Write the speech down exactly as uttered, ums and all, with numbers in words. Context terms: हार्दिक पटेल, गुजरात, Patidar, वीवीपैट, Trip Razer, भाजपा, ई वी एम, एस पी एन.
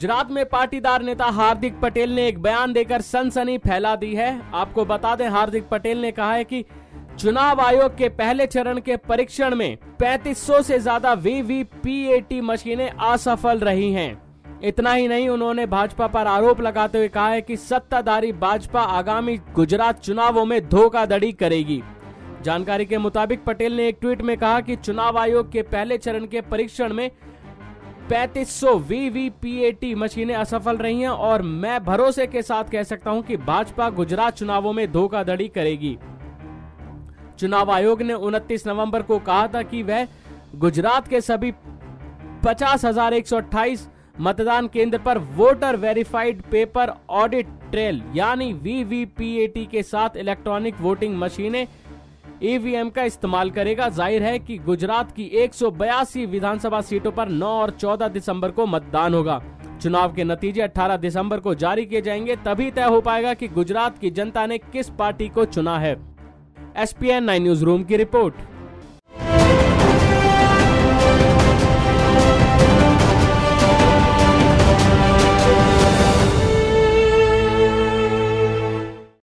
गुजरात में पाटीदार नेता हार्दिक पटेल ने एक बयान देकर सनसनी फैला दी है। आपको बता दें, हार्दिक पटेल ने कहा है कि चुनाव आयोग के पहले चरण के परीक्षण में पैंतीस सौ से ज्यादा वीवीपैट मशीनें असफल रही हैं। इतना ही नहीं, उन्होंने भाजपा पर आरोप लगाते हुए कहा है कि सत्ताधारी भाजपा आगामी गुजरात चुनावों में धोखाधड़ी करेगी। जानकारी के मुताबिक पटेल ने एक ट्वीट में कहा कि चुनाव आयोग के पहले चरण के परीक्षण में पैंतीस सौ वीवीपैट मशीनें असफल रही हैं और मैं भरोसे के साथ कह सकता हूं कि भाजपा गुजरात चुनावों में धोखाधड़ी करेगी। चुनाव आयोग ने उनतीस नवंबर को कहा था कि वह गुजरात के सभी पचास हजार एक सौ अट्ठाईस मतदान केंद्र पर voter verified paper audit trail यानी वीवीपैट के साथ इलेक्ट्रॉनिक वोटिंग मशीनें ई वी एम का इस्तेमाल करेगा। जाहिर है कि गुजरात की एक सौ बयासी विधानसभा सीटों पर नौ और चौदह दिसंबर को मतदान होगा। चुनाव के नतीजे अठारह दिसंबर को जारी किए जाएंगे, तभी तय हो पाएगा कि गुजरात की जनता ने किस पार्टी को चुना है। एस पी एन news room की रिपोर्ट।